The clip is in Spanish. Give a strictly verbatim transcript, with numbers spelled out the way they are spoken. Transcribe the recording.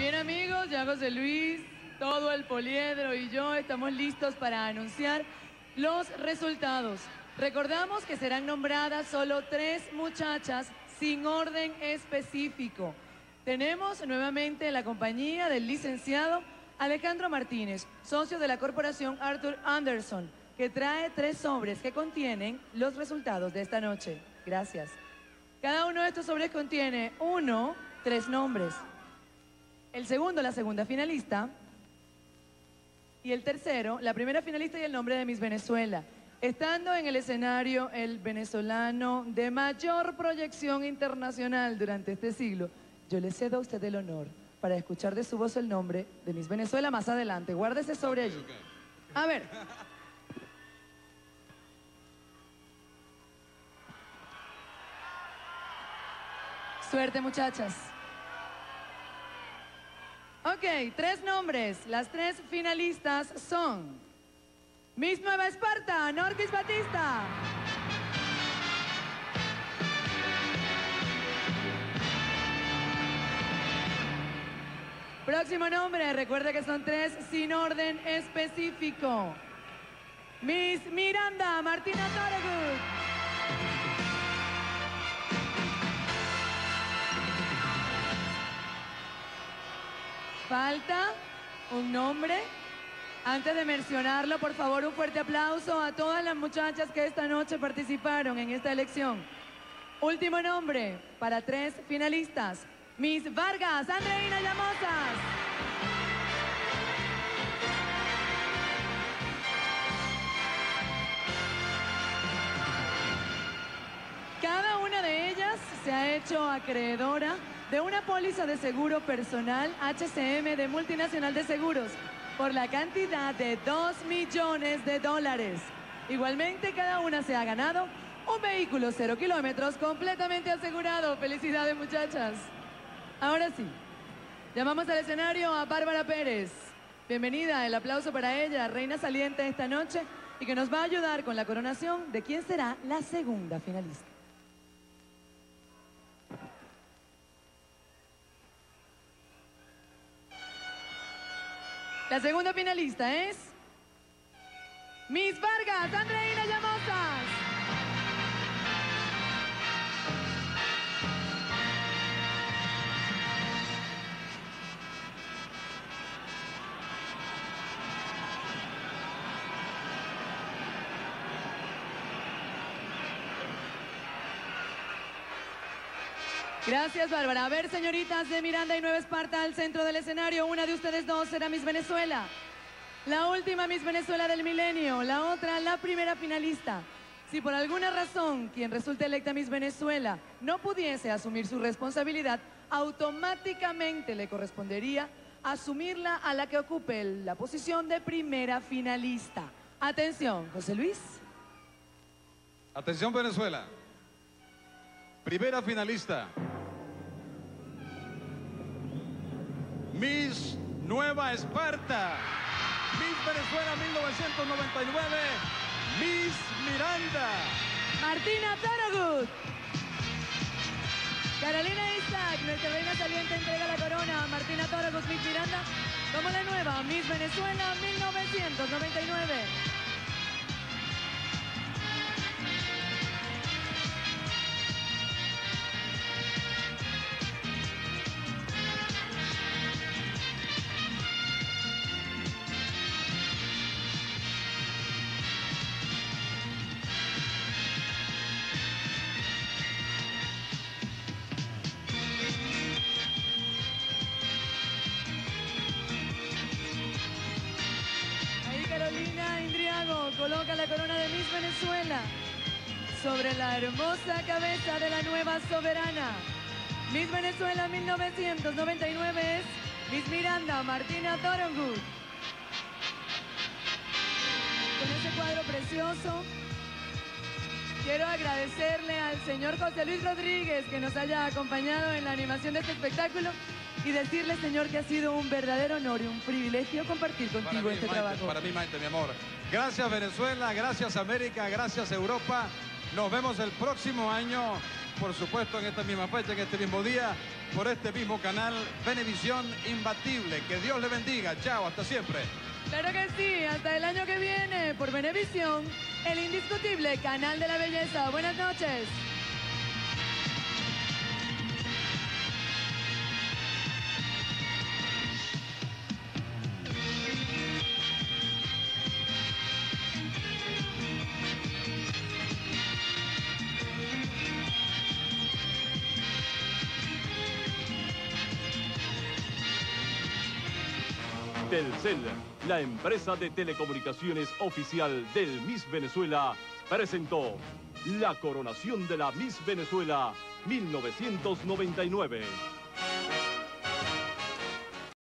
Bien amigos, ya José Luis, todo el poliedro y yo estamos listos para anunciar los resultados. Recordamos que serán nombradas solo tres muchachas sin orden específico. Tenemos nuevamente la compañía del licenciado Alejandro Martínez, socio de la corporación Arthur Anderson, que trae tres sobres que contienen los resultados de esta noche. Gracias. Cada uno de estos sobres contiene uno, tres nombres. El segundo, la segunda finalista. Y el tercero, la primera finalista y el nombre de Miss Venezuela. Estando en el escenario el venezolano de mayor proyección internacional durante este siglo, yo le cedo a usted el honor para escuchar de su voz el nombre de Miss Venezuela más adelante. Guárdese sobre allí. A ver. Suerte, muchachas. Ok, tres nombres. Las tres finalistas son... Miss Nueva Esparta, Norkys Batista. Próximo nombre, recuerda que son tres sin orden específico. Miss Miranda, Martina Thorogood. Falta un nombre. Antes de mencionarlo, por favor, un fuerte aplauso a todas las muchachas que esta noche participaron en esta elección. Último nombre para tres finalistas. Miss Vargas, Andreina Llamozas. Cada una de ellas se ha hecho acreedora de una póliza de seguro personal H C M de Multinacional de Seguros, por la cantidad de dos millones de dólares. Igualmente, cada una se ha ganado un vehículo cero kilómetros completamente asegurado. ¡Felicidades, muchachas! Ahora sí, llamamos al escenario a Bárbara Pérez. Bienvenida, el aplauso para ella, reina saliente esta noche, y que nos va a ayudar con la coronación de quien será la segunda finalista. La segunda finalista es... Miss Vargas, Andreina Llamozas. Gracias, Bárbara. A ver, señoritas de Miranda y Nueva Esparta, al centro del escenario, una de ustedes dos será Miss Venezuela. La última Miss Venezuela del milenio, la otra la primera finalista. Si por alguna razón quien resulte electa Miss Venezuela no pudiese asumir su responsabilidad, automáticamente le correspondería asumirla a la que ocupe la posición de primera finalista. Atención, José Luis. Atención, Venezuela. Primera finalista. Miss Nueva Esparta, Miss Venezuela mil novecientos noventa y nueve, Miss Miranda. Martina Thorogood. Carolina Isaac, nuestra reina saliente, entrega la corona a Martina Thorogood, Miss Miranda, como la nueva Miss Venezuela mil novecientos noventa y nueve. Lina Indriago coloca la corona de Miss Venezuela sobre la hermosa cabeza de la nueva soberana. Miss Venezuela mil novecientos noventa y nueve es Miss Miranda Martina Thorogood. Con ese cuadro precioso, quiero agradecerle al señor José Luis Rodríguez que nos haya acompañado en la animación de este espectáculo. Y decirle, señor, que ha sido un verdadero honor y un privilegio compartir contigo mí, este Maite, trabajo. Para mí, Maite, mi amor. Gracias, Venezuela, gracias, América, gracias, Europa. Nos vemos el próximo año, por supuesto, en esta misma fecha, en este mismo día. por este mismo canal Venevisión Imbatible. Que Dios le bendiga. Chao, hasta siempre. Claro que sí, hasta el año que viene por Venevisión, el indiscutible canal de la belleza. Buenas noches. Telcel, la empresa de telecomunicaciones oficial del Miss Venezuela, presentó la coronación de la Miss Venezuela mil novecientos noventa y nueve.